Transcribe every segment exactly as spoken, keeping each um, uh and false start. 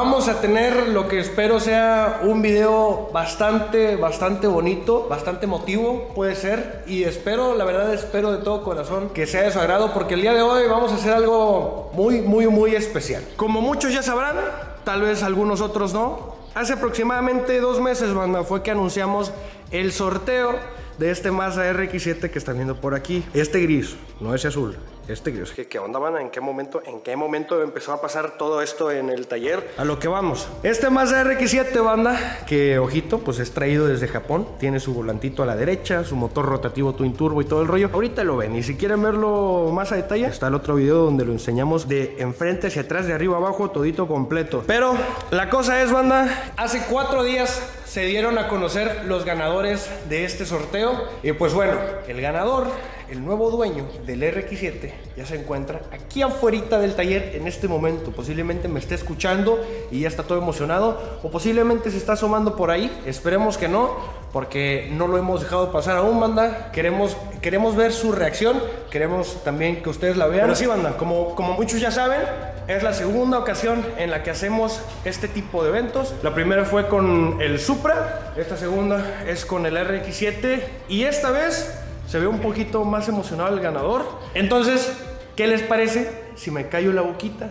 vamos a tener lo que espero sea un video bastante, bastante bonito, bastante emotivo, puede ser. Y espero, la verdad, espero de todo corazón que sea de su agrado, porque el día de hoy vamos a hacer algo muy, muy, muy especial. Como muchos ya sabrán, tal vez algunos otros no, hace aproximadamente dos meses, banda, fue que anunciamos el sorteo de este Mazda R X siete que están viendo por aquí. Este gris, no ese azul, este gris. ¿Qué, qué onda, van? ¿En qué momento? ¿En qué momento empezó a pasar todo esto en el taller? A lo que vamos. Este Mazda R X siete, banda, que, ojito, pues es traído desde Japón. Tiene su volantito a la derecha, su motor rotativo twin turbo y todo el rollo. Ahorita lo ven, y si quieren verlo más a detalle, está el otro video donde lo enseñamos de enfrente hacia atrás, de arriba abajo, todito completo. Pero la cosa es, banda, hace cuatro días se dieron a conocer los ganadores de este sorteo. Y pues bueno, el ganador, el nuevo dueño del R X siete, ya se encuentra aquí afuera del taller en este momento. Posiblemente me esté escuchando y ya está todo emocionado, o posiblemente se está asomando por ahí. Esperemos que no, porque no lo hemos dejado pasar aún, banda. Queremos, queremos ver su reacción, queremos también que ustedes la vean. Pero sí, banda, como, como muchos ya saben, es la segunda ocasión en la que hacemos este tipo de eventos. La primera fue con el Supra, esta segunda es con el R X siete, y esta vez se ve un poquito más emocionado el ganador. Entonces, ¿qué les parece si me callo la boquita,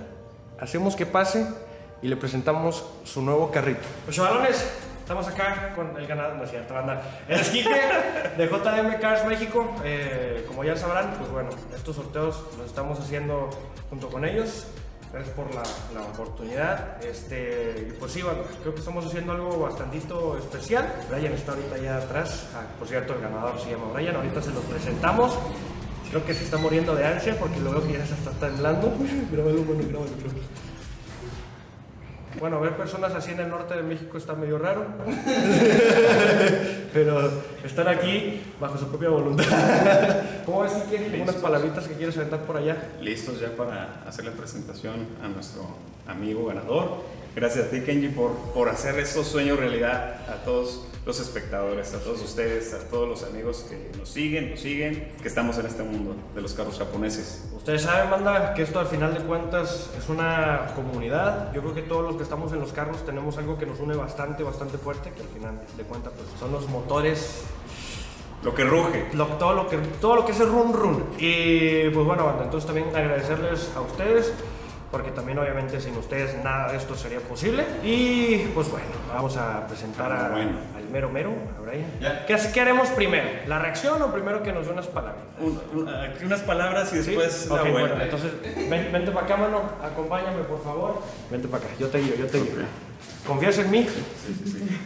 hacemos que pase y le presentamos su nuevo carrito? Pues, chavalones, estamos acá con el ganador, no es cierto, banda. El Quique de J D M Cars México. Eh, como ya sabrán, pues bueno, estos sorteos los estamos haciendo junto con ellos. Gracias por la, la oportunidad. Este, y pues sí, bueno, creo que estamos haciendo algo bastantito especial. Brian está ahorita allá atrás. Ah, por cierto, el ganador se llama Brian. Ahorita se los presentamos. Creo que se está muriendo de ansia porque lo veo que ya se está temblando. Grábalo, bueno, grábalo, grábalo. Bueno, ver personas así en el norte de México está medio raro. Pero están aquí bajo su propia voluntad. ¿Cómo ves, Quique? Unas palabritas que quieres aventar por allá. Listos ya para hacer la presentación a nuestro amigo ganador. Gracias a ti, Kenji, por, por hacer estos sueños realidad a todos los espectadores, a todos ustedes, a todos los amigos que nos siguen, nos siguen, que estamos en este mundo de los carros japoneses. Ustedes saben, banda, que esto al final de cuentas es una comunidad. Yo creo que todos los que estamos en los carros tenemos algo que nos une bastante, bastante fuerte, que al final de cuentas pues, son los motores. Lo que ruge. Lo, todo, lo que, todo lo que es el run run. Y pues bueno, banda, entonces también agradecerles a ustedes, porque también obviamente sin ustedes nada de esto sería posible. Y pues bueno, vamos a presentar a, bueno. al mero mero, a Brian. Yeah. ¿Qué, ¿Qué haremos primero? ¿La reacción o primero que nos dé unas palabras? Un, un, aquí unas palabras y después ¿Sí? la okay, buena. Bueno, entonces ven, vente para acá, mano, acompáñame por favor. Vente para acá, yo te guío, yo te guío. Okay. ¿Confías en mí? Sí, sí, sí.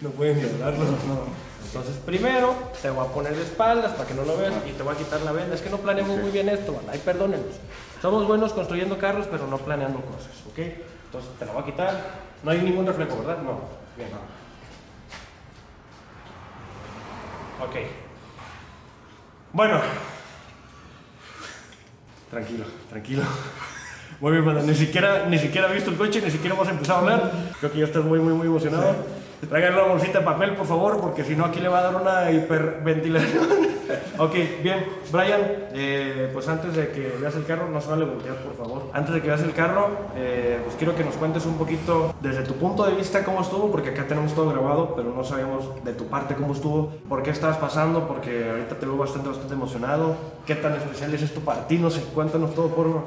No pueden violarlo, no. Entonces primero te voy a poner de espaldas para que no lo veas y te voy a quitar la venda. Es que no planeamos okay. muy bien esto, ¿vale? Ay, perdónenos. Somos buenos construyendo carros, pero no planeando cosas, ¿ok? Entonces te la voy a quitar. No hay ningún reflejo, ¿verdad? No. Bien. Ok. Bueno. Tranquilo, tranquilo. Muy bien, banda. Ni siquiera, ni siquiera he visto el coche, ni siquiera hemos empezado a hablar. Creo que ya estás muy, muy, muy emocionado. Sí. Traigan una bolsita de papel, por favor, porque si no aquí le va a dar una hiperventilación. Ok, bien, Brian, eh, pues antes de que veas el carro, no se vale voltear, por favor. Antes de que veas el carro, eh, pues quiero que nos cuentes un poquito desde tu punto de vista cómo estuvo, porque acá tenemos todo grabado, pero no sabemos de tu parte cómo estuvo, por qué estabas pasando, porque ahorita te veo bastante, bastante emocionado. ¿Qué tan especial es esto para ti? No sé, cuéntanos todo, por favor.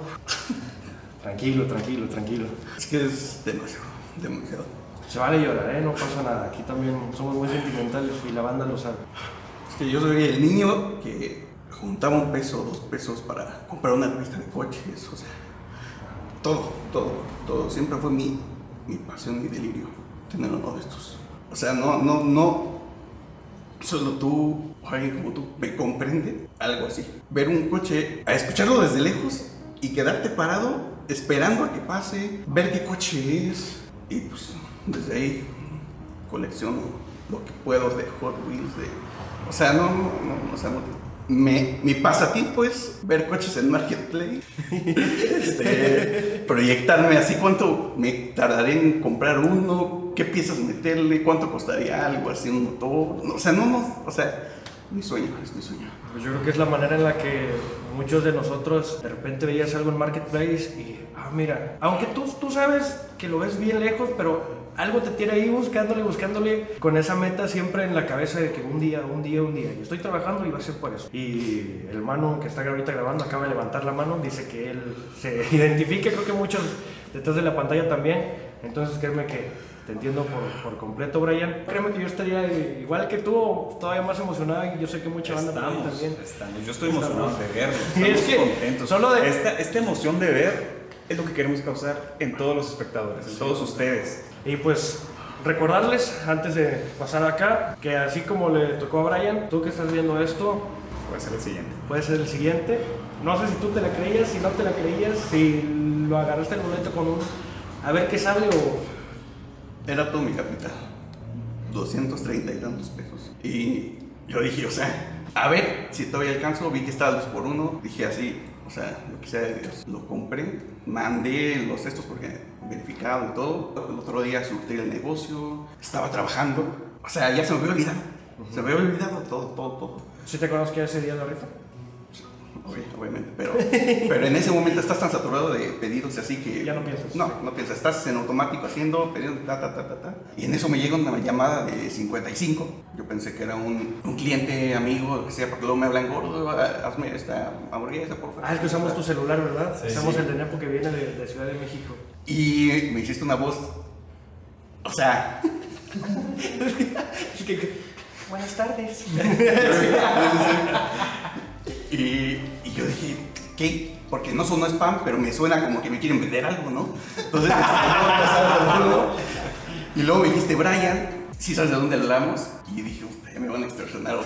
Tranquilo, tranquilo, tranquilo. Es que es demasiado, demasiado. Se vale llorar, ¿eh? No pasa nada. Aquí también somos muy sentimentales y la banda lo sabe. Es que yo soy el niño que juntaba un peso, dos pesos para comprar una revista de coches, o sea, todo, todo, todo. Siempre fue mi, mi pasión, mi delirio, tener uno de estos. O sea, no, no, no, solo tú o alguien como tú me comprende, algo así. Ver un coche, a escucharlo desde lejos y quedarte parado esperando a que pase, ver qué coche es y pues... Desde ahí colecciono lo que puedo de Hot Wheels, de... O sea, no, no, no, o sea, no me, mi pasatiempo es ver coches en Marketplace, este, proyectarme así, cuánto me tardaré en comprar uno, qué piezas meterle, cuánto costaría algo así, un motor, no, o sea, no, no, o sea, mi sueño, es mi sueño. Pues yo creo que es la manera en la que muchos de nosotros de repente veías algo en Marketplace y, ah, mira, aunque tú, tú sabes que lo ves bien lejos, pero algo te tiene ahí buscándole, buscándole, con esa meta siempre en la cabeza de que un día, un día, un día, yo estoy trabajando y va a ser por eso. Y el mano que está ahorita grabando acaba de levantar la mano, dice que él se identifica, creo que muchos detrás de la pantalla también, entonces créeme que te entiendo por, por completo, Brian. Créeme que yo estaría igual que tú, todavía más emocionado, y yo sé que mucha banda estamos, también. Estamos, yo estoy estamos. emocionado de verlo, estamos es que contentos. Solo de... esta, esta emoción de ver es lo que queremos causar en todos los espectadores, sí, en todos ustedes. Y pues recordarles, antes de pasar acá, que así como le tocó a Brian, tú que estás viendo esto, puede ser el siguiente. Puede ser el siguiente. No sé si tú te la creías, si no te la creías, si lo agarraste al momento con un... a ver qué sale o... Era todo mi capital, doscientos treinta y tantos pesos. Y yo dije, o sea, a ver si todavía alcanzo. Vi que estaba dos por uno, dije así, o sea, lo que sea de Dios. Lo compré, mandé los estos porque verificado y todo. El otro día surtí el negocio, estaba trabajando, o sea, ya se me había olvidado. Uh-huh. Se me había olvidado todo, todo, todo. ¿Sí te conozco ese día de la rifa? Obviamente, pero, pero en ese momento estás tan saturado de pedidos así que... Ya no piensas. No, no piensas, estás en automático haciendo pedidos, ta, ta, ta, ta, ta. Y en eso me llega una llamada de cincuenta y cinco. Yo pensé que era un, un cliente, amigo, que sea, porque luego me hablan gordo, hazme esta hamburguesa, por favor. Ah, es que usamos tu celular, ¿verdad? Sí, usamos sí. el de Nepo que viene de, de Ciudad de México. Y me hiciste una voz, o sea... es que... Buenas tardes. Y, y yo dije, ¿qué? Porque no sonó spam, pero me suena como que me quieren vender algo, ¿no? Entonces, y luego me dijiste, Brian, ¿sí sabes de dónde hablamos? Y dije, ya me van a extorsionar.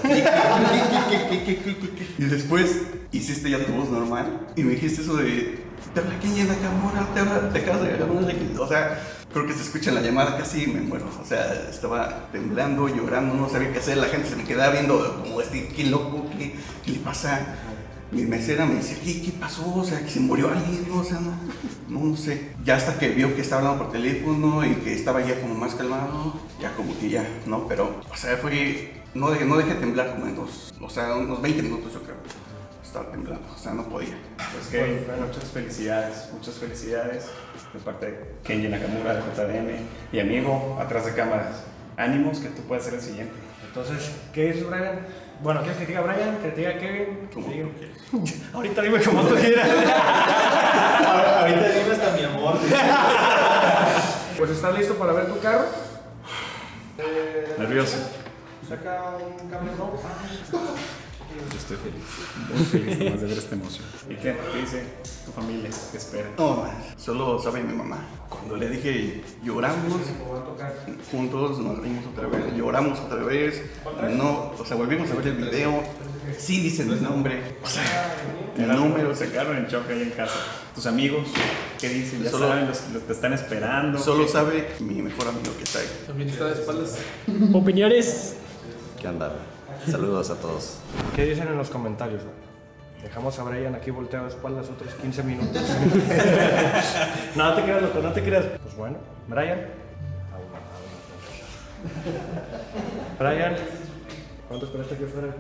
Y después hiciste ya tu voz normal y me dijiste eso de, te habla Kenji Nakamura, te habla, te acabas de Nakamura. O sea, creo que se escucha en la llamada, casi me muero. O sea, estaba temblando, llorando, no sabía qué hacer. La gente se me quedaba viendo como este, qué loco, qué, qué le pasa. Mi mesera me decía, ¿qué, qué pasó? O sea, que se murió alguien, o sea, no, no, no sé. Ya hasta que vio que estaba hablando por teléfono y que estaba ya como más calmado, ya como que ya, ¿no? Pero, o sea, fue, no dejé, no dejé temblar como en dos, o sea, unos veinte minutos yo creo. Estaba temblando, o sea, no podía. Pues que bueno, bueno, muchas felicidades, muchas felicidades de parte de Kenji Nakamura, de J D M y amigo atrás de cámaras. Ánimos, que tú puedas ser el siguiente. Entonces, ¿qué es, Brian? Bueno, ¿quieres que te diga Brian? ¿Que te diga Kevin? ¿Cómo te digo? Ahorita dime como tú quieras. Ahorita dime hasta mi amor. Pues, ¿estás listo para ver tu carro? Nervioso. Saca un cable nuevo. Yo estoy feliz, muy feliz nomás de ver esta emoción. ¿Y qué? ¿Qué dice tu familia? ¿Qué espera? No, solo sabe mi mamá. Cuando le dije lloramos, juntos nos reímos otra vez, lloramos otra vez, no, o sea, volvimos a ver el video, sí dicen el nombre, o sea, el número, se quedaron en shock ahí en casa. Tus amigos, ¿qué dicen? Ya solo, saben, los, los te están esperando. Solo ¿qué? Sabe mi mejor amigo que está ahí. También está de espaldas. ¿Opiniones? ¿Qué andaba? Saludos a todos. ¿Qué dicen en los comentarios? Dejamos a Brian aquí volteado de espaldas otros quince minutos. No te creas, loco, no te creas. Pues bueno, Brian. Brian, ¿cuánto esperaste que fuera?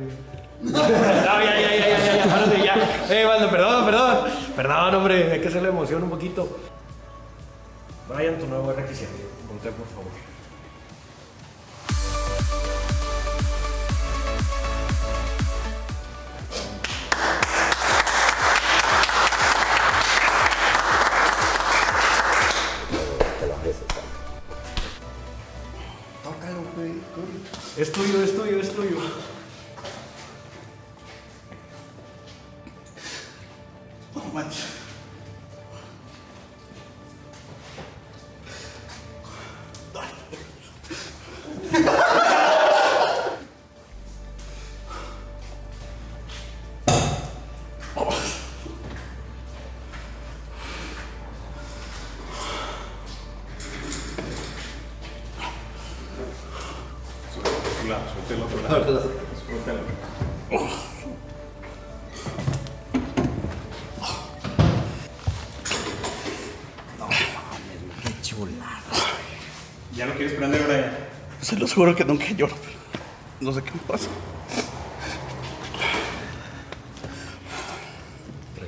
No, ya, ya, ya, ya, ya, párate ya. Eh, mando, perdón, perdón. Perdón, hombre, hay que hacer la emoción un poquito. Brian, tu nuevo R X siete. Voltea, por favor. Es tuyo, es tuyo, es tuyo. No manches. ¿Ya no quieres prender, Brian? Se los juro que nunca lloro, pero no sé qué me pasa.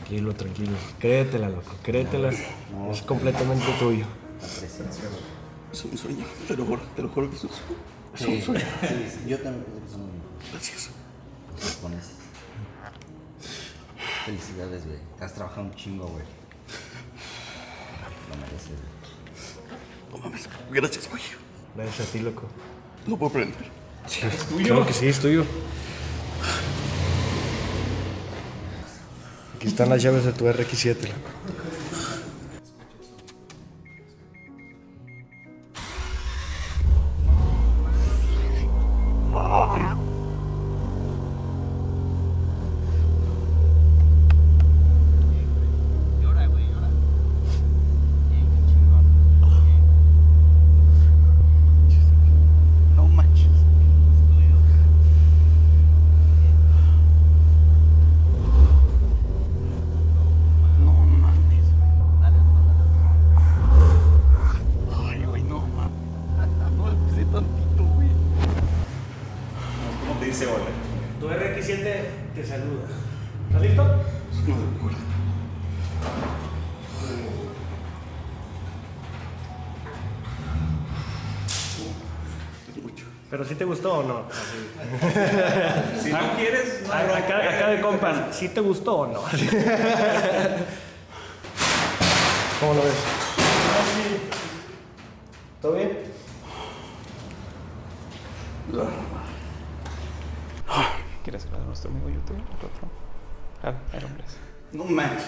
Tranquilo, tranquilo. Créetela, loco, créetela. No, es completamente tuyo. La presencia, loco. Es un sueño, te lo juro, te lo juro que es un sueño. Es sí, un sueño. Sí, sí, yo también pienso que es un sueño. Gracias. Te pones. Felicidades, güey. Te has trabajado un chingo, güey. Lo mereces, güey. No mames, gracias, güey. Gracias a ti, loco. No puedo prender. Sí, es tuyo. Claro que sí, es tuyo. Aquí están las llaves de tu R X siete, loco. Tu R X siete te saluda. ¿Estás listo? Es una locura. ¿Pero si te gustó o no? Si no quieres... Acá, acá de compas, ¿si te gustó o no? ¿Cómo lo ves? ¿Todo bien? ¿Quieres hablar de nuestro amigo youtuber? El otro. Ah, Iron Bless. No manches.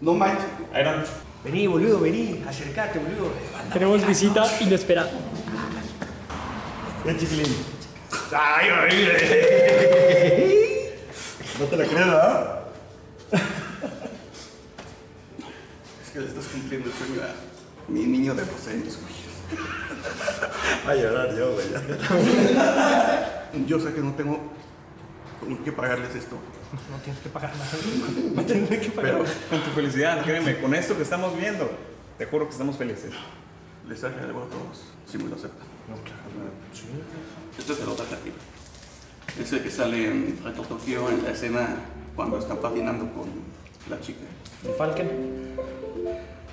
No manches. Iron. Vení, boludo, vení. Acercate, boludo. Tenemos visita inesperada. Ven, chiquilín. Ay, horrible. No te la crees, ¿verdad? Es que le estás cumpliendo el sueño a mi niño de doce años, güey. Va a llorar yo, güey. Yo sé que no tengo... Tengo que pagarles esto. No tienes que pagar nada. No tienes que pagar nada. Pero con tu felicidad, créeme, con esto que estamos viendo, te juro que estamos felices. Les hago algo a todos, si me lo aceptan. No, claro. Sí. Esto es el otro platito. Es el que sale en Reto Tokio en la escena cuando están patinando con la chica. ¿El Falcon?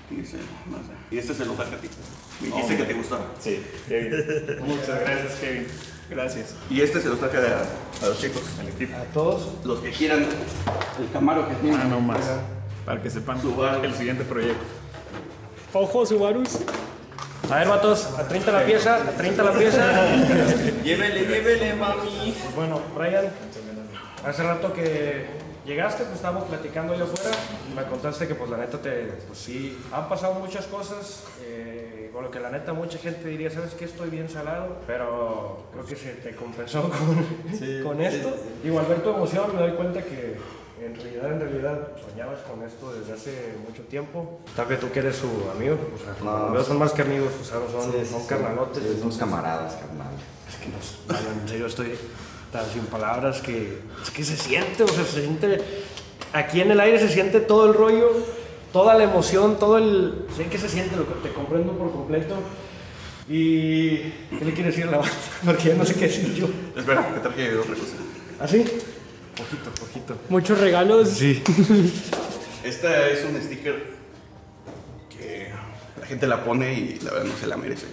Y ese, no sé. Y este es el otro platito. Me dijiste oh, que te gustaba. Sí. Muchas gracias, Kevin. Gracias. Y este se los traje a, a los chicos, al equipo. A todos los que quieran el Camaro que tienen. Ah, no más. Para que sepan Subaru. El siguiente proyecto. Ojo, Subarus. A ver, vatos, a treinta la pieza, a treinta la pieza. Llévele, llévele, mami. Pues bueno, Brian, hace rato que llegaste, pues estábamos platicando allá afuera. Me contaste que, pues la neta, te, pues sí, han pasado muchas cosas. Eh, Con lo que la neta mucha gente diría, ¿sabes qué? Estoy bien salado, pero creo que se te compensó con, sí, con esto. Sí, sí. Igual ver tu emoción, me doy cuenta que en realidad, en realidad soñabas con esto desde hace mucho tiempo. Tal vez tú que eres su amigo, o sea, no, amigos son más que amigos, o sea, no son, sí, sí, son sí, carnalotes. Sí, son camaradas, carnal. Es que no, bueno, en serio estoy tan sin palabras que es que se siente, o sea, se siente, aquí en el aire se siente todo el rollo. Toda la emoción, todo el... Sé que se siente, lo que te comprendo por completo. Y... ¿Qué le quiere decir a la banda? Porque ya no sé qué decir yo. Espera, que traje otra cosa. ¿Ah, sí? Poquito, poquito. ¿Muchos regalos? Sí. Esta es un sticker que la gente la pone y la verdad no se la merece.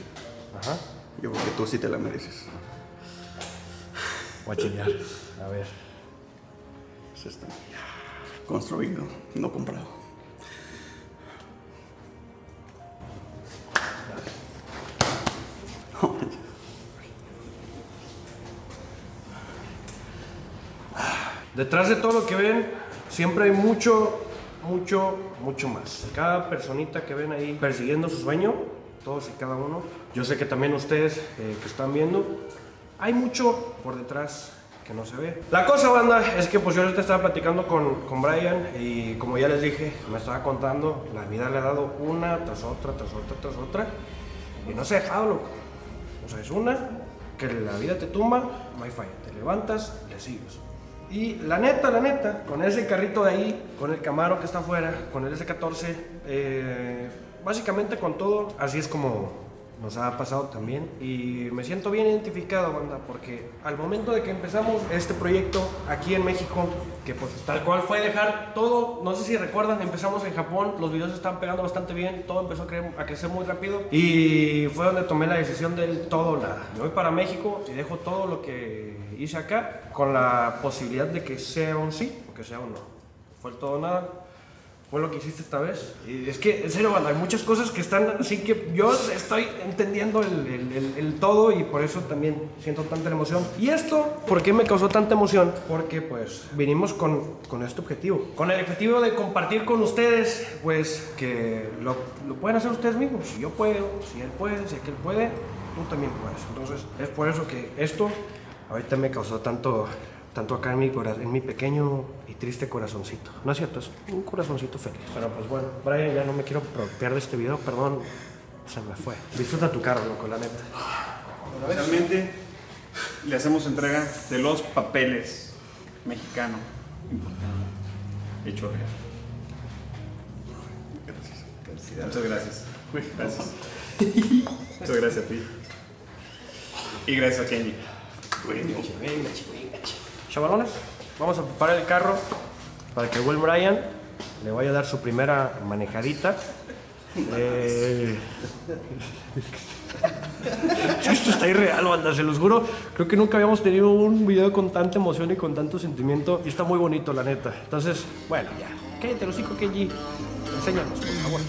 Ajá. Yo creo que tú sí te la mereces. Voy a chillar. A ver. Es esta. Construido, no comprado. Detrás de todo lo que ven, siempre hay mucho, mucho, mucho más. Cada personita que ven ahí persiguiendo su sueño, todos y cada uno. Yo sé que también ustedes eh, que están viendo, hay mucho por detrás que no se ve. La cosa, banda, es que pues yo ahorita estaba platicando con, con Brian y como ya les dije, me estaba contando, la vida le ha dado una tras otra, tras otra, tras otra. Y no se ha dejado, loco. O sea, es una que la vida te tumba, no hay falla. Te levantas, le sigues. Y la neta, la neta, con ese carrito de ahí, con el Camaro que está afuera, con el ese catorce, eh, básicamente con todo, así es como, nos ha pasado también, y me siento bien identificado, banda, porque al momento de que empezamos este proyecto aquí en México, que pues tal cual fue dejar todo, no sé si recuerdan, empezamos en Japón, los videos están pegando bastante bien, todo empezó a crecer, a crecer muy rápido, y fue donde tomé la decisión del todo o nada. Me voy para México y dejo todo lo que hice acá, con la posibilidad de que sea un sí o que sea un no. Fue el todo o nada. Fue lo que hiciste esta vez. Y es que, en serio, banda, hay muchas cosas que están así que yo estoy entendiendo el, el, el, el todo, y por eso también siento tanta emoción. Y esto, ¿por qué me causó tanta emoción? Porque pues vinimos con, con este objetivo, con el objetivo de compartir con ustedes, pues que lo, lo pueden hacer ustedes mismos. Si yo puedo, si él puede, si aquel puede, tú también puedes. Entonces es por eso que esto ahorita me causó tanto... tanto acá en mi, en mi pequeño y triste corazoncito. No es cierto, es un corazoncito feliz. Pero pues bueno, Brian, ya no me quiero apropiar de este video, perdón, se me fue. Disfruta tu carro, loco, la neta. Realmente le hacemos entrega de los papeles mexicano. Hecho real. Gracias. Muchas gracias. Gracias. Muchas gracias a ti. Y gracias a Kenji. Venga, venga, venga. Chavalones, vamos a preparar el carro para que Will Brian le vaya a dar su primera manejadita. eh... Esto está irreal, banda, se los juro. Creo que nunca habíamos tenido un video con tanta emoción y con tanto sentimiento, y está muy bonito, la neta. Entonces, bueno, ya, cállate el hocico, Kenji, enséñanos, por favor.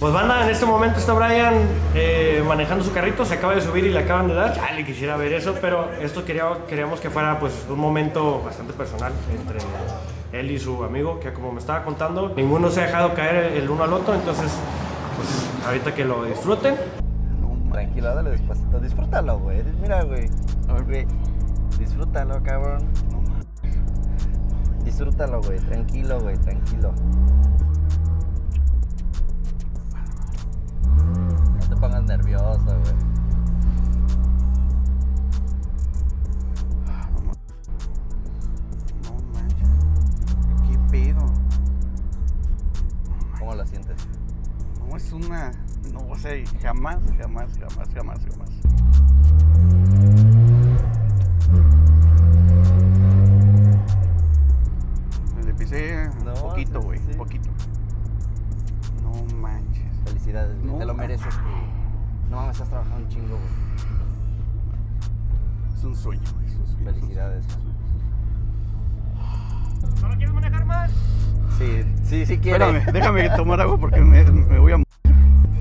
Pues, banda, en este momento está Brian eh, manejando su carrito, se acaba de subir y le acaban de dar. Ya le quisiera ver eso, pero esto quería, queríamos que fuera pues un momento bastante personal entre él y su amigo, que como me estaba contando, ninguno se ha dejado caer el uno al otro, entonces pues ahorita que lo disfruten. Tranquilo, dale despacito, disfrútalo, güey, mira, güey, güey, disfrútalo, cabrón, disfrútalo, güey, tranquilo, güey, tranquilo. No te pongas nervioso, güey. No manches. ¿Qué pedo? No, ¿cómo la sientes? No, es una... No, o sea, jamás, jamás, jamás, jamás, jamás. Me le pisé no, poquito, güey, sí. poquito. No manches. Felicidades, no, te lo mereces. No mames, estás trabajando un chingo, güey. Es un sueño, güey. Es un sueño. Felicidades. ¿No lo quieres manejar más? Sí, sí, sí quiero. Espérame, déjame tomar agua porque me, me voy a...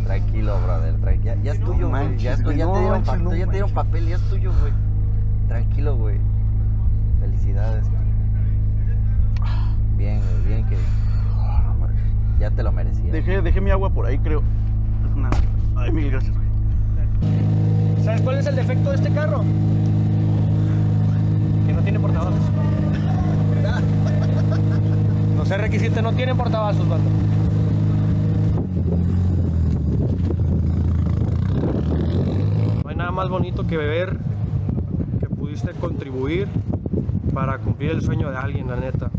Tranquilo, brother. Tranqui ya, ya es tuyo, güey. Ya, no, ya, no, ya te dieron papel, ya es tuyo, güey. Tranquilo, güey. Felicidades, güey. Bien, güey, bien que... Ya te lo merecía. Dejé, dejé mi agua por ahí, creo. Nada. Ay, mil gracias, güey. ¿Sabes cuál es el defecto de este carro? Que no tiene portavasos. Los R X siete no tienen portavasos, banda. No hay nada más bonito que beber, que pudiste contribuir para cumplir el sueño de alguien, la neta.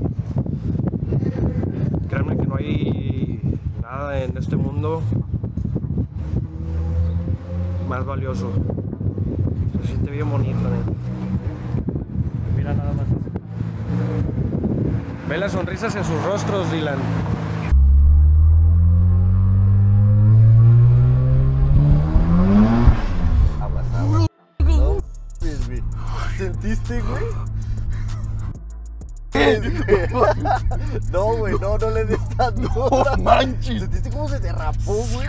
Créanme que no hay nada en este mundo más valioso. Se siente bien bonito, ¿eh? Mira nada más. Ve las sonrisas en sus rostros, Dylan. Abrazado. No, ¿sentiste, güey? No, güey, no, no le des tan dura. No manches. ¿Sentiste cómo se derrapó, güey?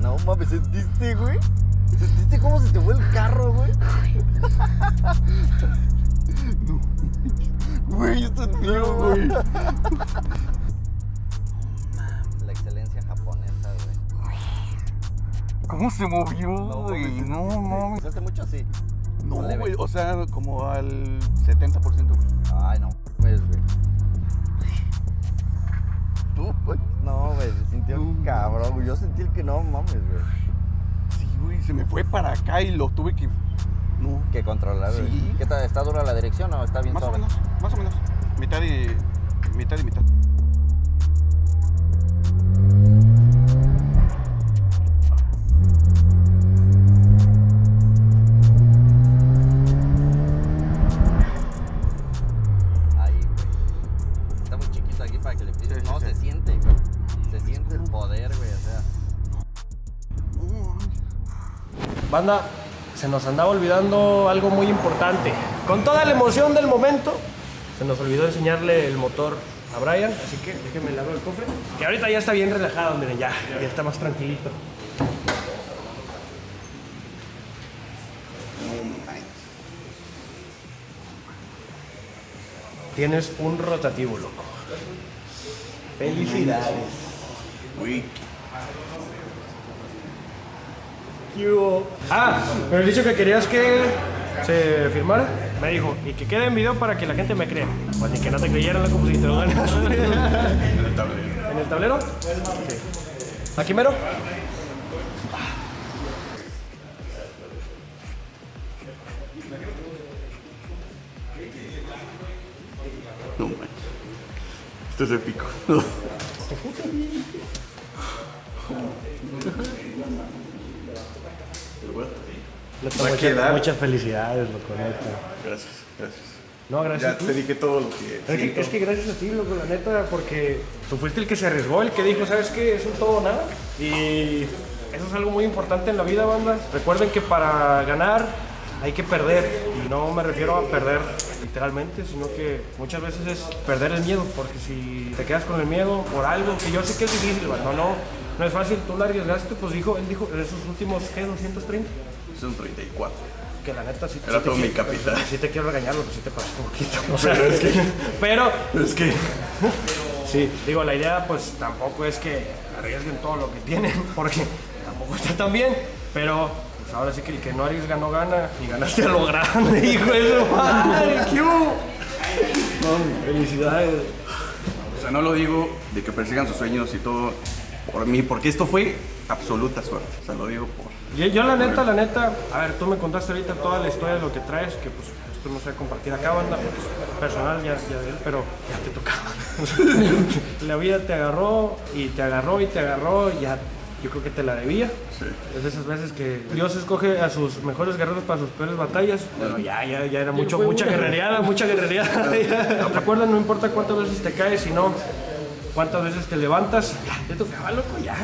No mames, ¿sentiste, güey? ¿Sentiste cómo se te fue el carro, güey? No. Güey, esto es mío, güey. La excelencia japonesa, güey. ¿Cómo se movió, güey? No, mames. ¿Pensaste mucho así? No, güey, o sea, como al setenta por ciento, güey. Ay, no, güey. ¿Tú, güey? No, güey, se sintió uh, cabrón, güey. Yo sentí el que no mames, güey. Sí, güey, se me fue para acá y lo tuve que No. Que controlar. Sí. ¿Qué tal? ¿Está dura la dirección o está bien más sobre? Más o menos, más o menos. Mitad y mitad y mitad. Banda, se nos andaba olvidando algo muy importante. Con toda la emoción del momento, se nos olvidó enseñarle el motor a Brian, así que déjenme lavar el cofre. Que ahorita ya está bien relajado, miren, ya, ya está más tranquilito. Tienes un rotativo, loco. Felicidades. Uy. Ah, me habías dicho que querías que se firmara. Me dijo, y que quede en video para que la gente me crea. Pues ni que no te creyeran, loco, pues si te lo ganas. ¿En el tablero? ¿En el tablero? Sí. ¿Aquí mero? No, man. Esto es épico. Muchas, muchas felicidades, loco, neta. Gracias, gracias. No, gracias. Ya tú. Te dije todo lo que... Es que, es que gracias a ti, loco, la neta, porque tú fuiste el que se arriesgó, el que dijo, ¿sabes qué? Es un todo o nada. Y eso es algo muy importante en la vida, banda. Recuerden que para ganar hay que perder. Y no me refiero a perder literalmente, sino que muchas veces es perder el miedo. Porque si te quedas con el miedo por algo, que yo sé que es difícil, banda, no, no, no es fácil. Tú la arriesgaste, pues dijo, él dijo, en esos últimos, ¿qué? ¿doscientos treinta? Son treinta y cuatro. Que la neta sí te... Era todo mi capital. Sí te quiero regañarlo, pero sí te pasaste un poquito. O sea, pero es que... Pero... Es que... Sí, digo, la idea pues tampoco es que arriesguen todo lo que tienen, porque tampoco está tan bien, pero pues ahora sí que el que no arriesga no gana, y ganaste a lo grande, hijo de su madre. ¿Qué hubo? Felicidades. O sea, no lo digo de que persigan sus sueños y todo por mí, porque esto fue absoluta suerte, o sea, lo digo por... Yo, yo la neta, la neta, a ver, tú me contaste ahorita toda la historia de lo que traes, que pues esto no se va a compartir acá, banda, pues, personal ya, ya de él, pero ya te tocaba. La vida te agarró y te agarró y te agarró, y ya yo creo que te la debía. Sí. Es de esas veces que Dios escoge a sus mejores guerreros para sus peores batallas. Bueno, ya, ya, ya era mucho, mucha guerrereada, mucha guerrereada. Recuerda, no importa cuántas veces te caes, sino cuántas veces te levantas, ya te tocaba, loco, ya.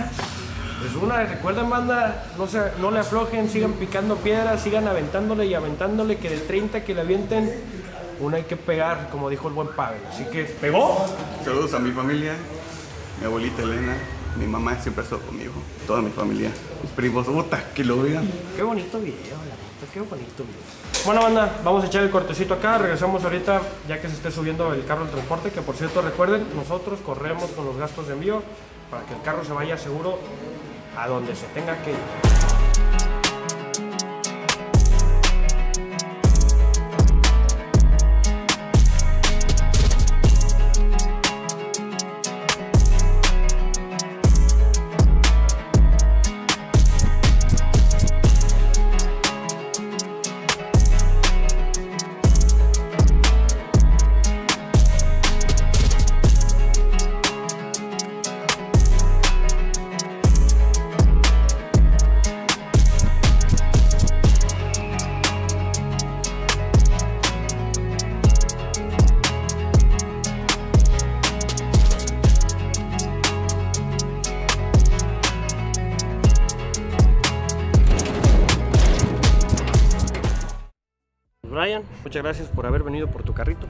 Pues una, recuerden, banda, no, se, no le aflojen, sigan picando piedras, sigan aventándole y aventándole, que de treinta que le avienten, una hay que pegar, como dijo el buen Pavel. Así que, ¿pegó? Saludos a mi familia, mi abuelita Elena, mi mamá siempre estuvo conmigo, toda mi familia, mis primos, puta, que lo vean. Qué bonito video, la neta, qué bonito video. Bueno, banda, vamos a echar el cortecito acá, regresamos ahorita, ya que se esté subiendo el carro al transporte, que por cierto, recuerden, nosotros corremos con los gastos de envío, para que el carro se vaya seguro a donde se tenga que ir. Brian, muchas gracias por haber venido por tu carrito.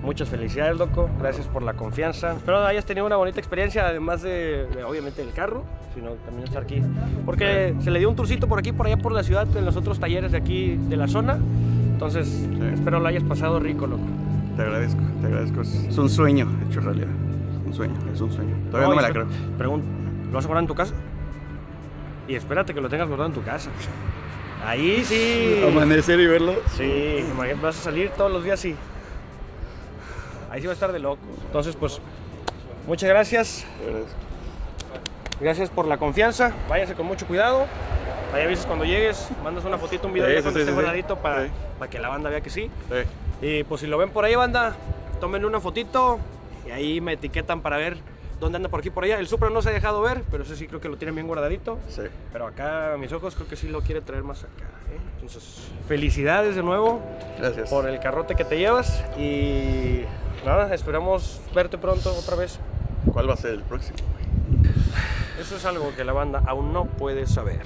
Muchas felicidades, loco. Gracias por la confianza. Espero hayas tenido una bonita experiencia, además de, de obviamente del carro, sino también estar aquí. Porque se le dio un tourcito por aquí, por allá, por la ciudad, en los otros talleres de aquí, de la zona. Entonces, sí, espero lo hayas pasado rico, loco. Te agradezco, te agradezco. Es un sueño hecho realidad. Es un sueño, es un sueño. Todavía no, no me la creo. Pregunta, ¿lo vas a guardar en tu casa? Y espérate que lo tengas guardado en tu casa. Ahí sí. Amanecer y verlo. Sí, vas a salir todos los días, sí. Ahí sí va a estar de loco. Entonces, pues, muchas gracias. Gracias por la confianza. Váyanse con mucho cuidado. Ahí avisas cuando llegues, mandas una fotito, un video sí, sí, cuando sí, esté sí, guardadito sí. Para, sí. para que la banda vea que sí. sí. Y pues si lo ven por ahí, banda, tómenle una fotito y ahí me etiquetan para ver dónde anda por aquí por allá. El Supra no se ha dejado ver, pero ese sí creo que lo tienen bien guardadito. Sí. Pero acá, a mis ojos, creo que sí lo quiere traer más acá, ¿eh? Entonces, felicidades de nuevo. Gracias. Por el carrote que te llevas y nada, esperamos verte pronto otra vez. ¿Cuál va a ser el próximo? Eso es algo que la banda aún no puede saber.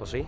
¿O sí?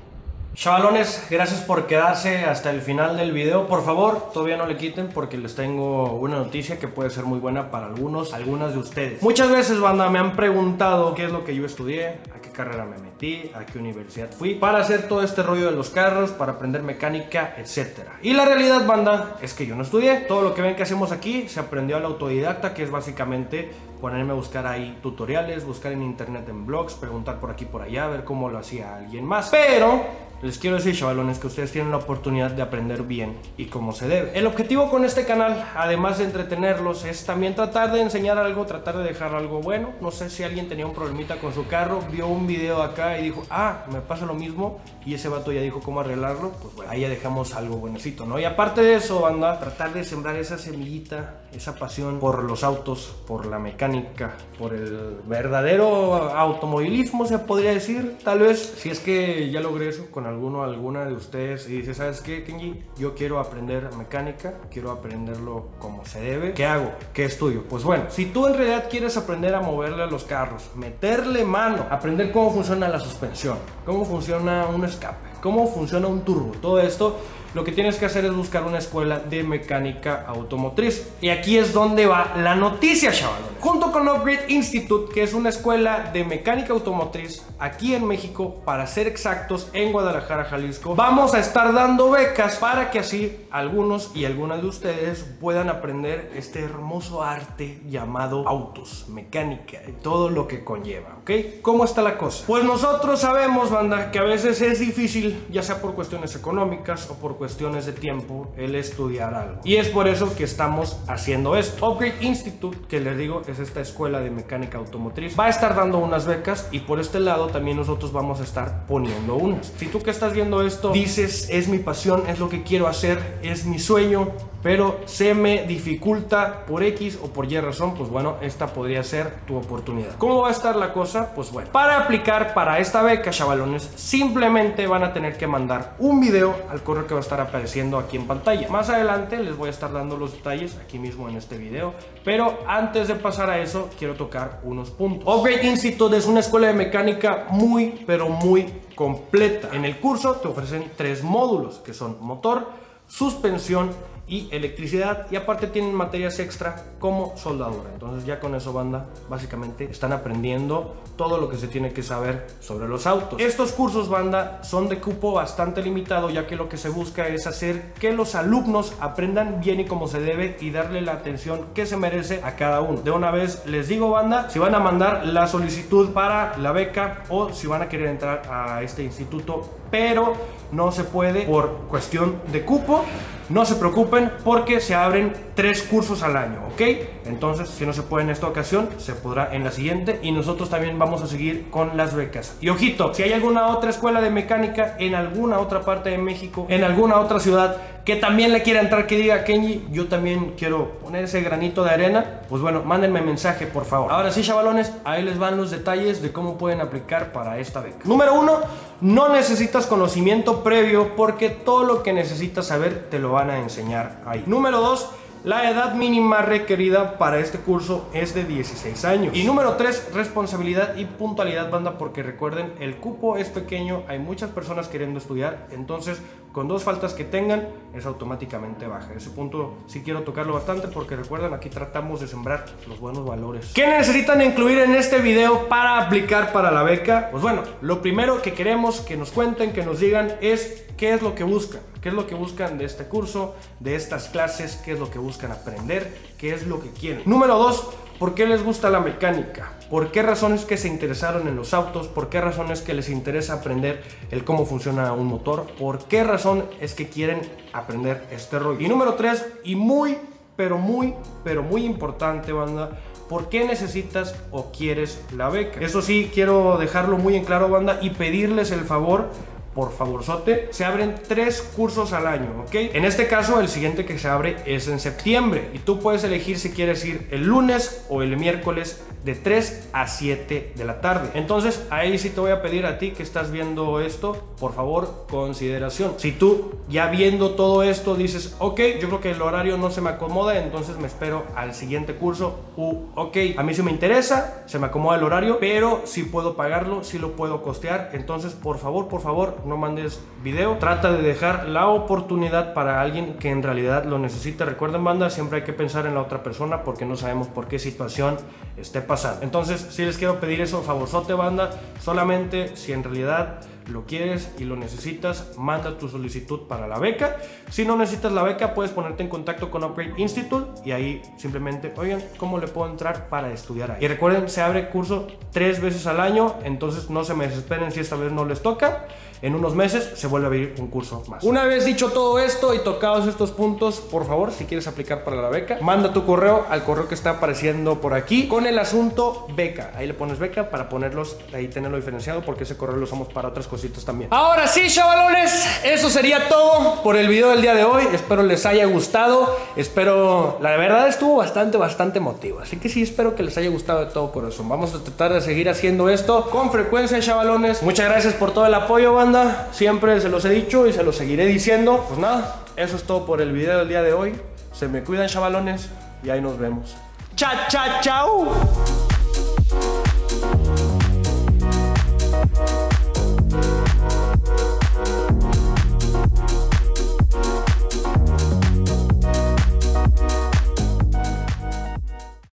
Chavalones, gracias por quedarse hasta el final del video. Por favor, todavía no le quiten porque les tengo una noticia que puede ser muy buena para algunos, algunas de ustedes. Muchas veces, banda, me han preguntado qué es lo que yo estudié, a qué carrera me metí, a qué universidad fui, para hacer todo este rollo de los carros, para aprender mecánica, etcétera. Y la realidad, banda, es que yo no estudié. Todo lo que ven que hacemos aquí se aprendió al autodidacta, que es básicamente ponerme a buscar ahí tutoriales, buscar en internet, en blogs, preguntar por aquí por allá, ver cómo lo hacía alguien más. Pero les quiero decir, chavalones, que ustedes tienen la oportunidad de aprender bien y como se debe. El objetivo con este canal, además de entretenerlos, es también tratar de enseñar algo, tratar de dejar algo bueno. No sé si alguien tenía un problemita con su carro, vio un video acá y dijo, ah, me pasa lo mismo, y ese vato ya dijo cómo arreglarlo. Pues bueno, ahí ya dejamos algo buenecito, ¿no? Y aparte de eso, banda, tratar de sembrar esa semillita, esa pasión por los autos, por la mecánica, por el verdadero automovilismo, se podría decir. Tal vez, si es que ya logré eso con alguno, alguna de ustedes y dice, ¿sabes qué, Kenji? Yo quiero aprender mecánica, quiero aprenderlo como se debe. ¿Qué hago? ¿Qué estudio? Pues bueno, si tú en realidad quieres aprender a moverle a los carros, meterle mano, aprender cómo funciona la suspensión, cómo funciona un escape, cómo funciona un turbo, todo esto, lo que tienes que hacer es buscar una escuela de mecánica automotriz. Y aquí es donde va la noticia, chavalones. Junto con Upgrade Institute, que es una escuela de mecánica automotriz aquí en México, para ser exactos, en Guadalajara, Jalisco, vamos a estar dando becas para que así algunos y algunas de ustedes puedan aprender este hermoso arte llamado autos, mecánica y todo lo que conlleva, ¿ok? ¿Cómo está la cosa? Pues nosotros sabemos, banda, que a veces es difícil, ya sea por cuestiones económicas o por cuestiones cuestiones de tiempo, el estudiar algo, y es por eso que estamos haciendo esto. Upgrade Institute, que les digo es esta escuela de mecánica automotriz, va a estar dando unas becas y por este lado también nosotros vamos a estar poniendo unas. Si tú que estás viendo esto dices, es mi pasión, es lo que quiero hacer, es mi sueño, pero se me dificulta por X o por Y razón, pues bueno, esta podría ser tu oportunidad. ¿Cómo va a estar la cosa? Pues bueno, para aplicar para esta beca, chavalones, simplemente van a tener que mandar un video al correo que va a estar apareciendo aquí en pantalla. Más adelante les voy a estar dando los detalles aquí mismo en este video, pero antes de pasar a eso, quiero tocar unos puntos. Upgrade Institute es una escuela de mecánica muy, pero muy completa. En el curso te ofrecen tres módulos, que son motor, suspensión y electricidad, y aparte tienen materias extra como soldadura. Entonces ya con eso, banda, básicamente están aprendiendo todo lo que se tiene que saber sobre los autos. Estos cursos, banda, son de cupo bastante limitado, ya que lo que se busca es hacer que los alumnos aprendan bien y como se debe y darle la atención que se merece a cada uno. De una vez les digo, banda, si van a mandar la solicitud para la beca o si van a querer entrar a este instituto, pero no se puede por cuestión de cupo, no se preocupen porque se abren tres cursos al año, ¿ok? Entonces, si no se puede en esta ocasión, se podrá en la siguiente, y nosotros también vamos a seguir con las becas. Y ojito, si hay alguna otra escuela de mecánica en alguna otra parte de México, en alguna otra ciudad, que también le quiera entrar, que diga, Kenji, yo también quiero poner ese granito de arena, pues bueno, mándenme mensaje, por favor. Ahora sí, chavalones, ahí les van los detalles de cómo pueden aplicar para esta beca. Número uno, no necesitas conocimiento previo porque todo lo que necesitas saber te lo van a enseñar ahí. Número dos, la edad mínima requerida para este curso es de dieciséis años. Y número tres, responsabilidad y puntualidad, banda, porque recuerden, el cupo es pequeño, hay muchas personas queriendo estudiar, entonces con dos faltas que tengan es automáticamente baja. Ese punto sí quiero tocarlo bastante porque recuerden, aquí tratamos de sembrar los buenos valores. ¿Qué necesitan incluir en este video para aplicar para la beca? Pues bueno, lo primero que queremos que nos cuenten, que nos digan, es qué es lo que buscan. ¿Qué es lo que buscan de este curso, de estas clases? ¿Qué es lo que buscan aprender? ¿Qué es lo que quieren? Número dos, ¿por qué les gusta la mecánica? ¿Por qué razones que se interesaron en los autos? ¿Por qué razones que les interesa aprender el cómo funciona un motor? ¿Por qué razón es que quieren aprender este rollo? Y número tres, y muy, pero muy, pero muy importante, banda, por qué necesitas o quieres la beca. Eso sí, quiero dejarlo muy en claro, banda, y pedirles el favor, por favorzote, se abren tres cursos al año, ¿ok? En este caso, el siguiente que se abre es en septiembre y tú puedes elegir si quieres ir el lunes o el miércoles de tres a siete de la tarde. Entonces, ahí sí te voy a pedir a ti que estás viendo esto, por favor, consideración. Si tú ya viendo todo esto dices, ok, yo creo que el horario no se me acomoda, entonces me espero al siguiente curso, u ok, a mí sí me interesa, se me acomoda el horario, pero sí puedo pagarlo, sí lo puedo costear, entonces, por favor, por favor, no mandes video, trata de dejar la oportunidad para alguien que en realidad lo necesite. Recuerden, banda, siempre hay que pensar en la otra persona porque no sabemos por qué situación esté pasando. Entonces, si les quiero pedir eso, favorzote, banda, solamente si en realidad lo quieres y lo necesitas, manda tu solicitud para la beca. Si no necesitas la beca, puedes ponerte en contacto con Upgrade Institute y ahí simplemente, oigan, ¿cómo le puedo entrar para estudiar ahí? Y recuerden, se abre curso tres veces al año, entonces no se me desesperen si esta vez no les toca. En unos meses se vuelve a abrir un curso más. Una vez dicho todo esto y tocados estos puntos, por favor, si quieres aplicar para la beca, manda tu correo al correo que está apareciendo por aquí con el asunto beca. Ahí le pones beca para ponerlos, ahí tenerlo diferenciado porque ese correo lo usamos para otras cositas también. Ahora sí, chavalones, eso sería todo por el video del día de hoy. Espero les haya gustado. Espero, la verdad estuvo bastante, bastante emotivo. Así que sí, espero que les haya gustado de todo corazón. Vamos a tratar de seguir haciendo esto con frecuencia, chavalones. Muchas gracias por todo el apoyo, banda. Siempre se los he dicho y se los seguiré diciendo. Pues nada, eso es todo por el video del día de hoy. Se me cuidan, chavalones, y ahí nos vemos. Cha, cha, chao.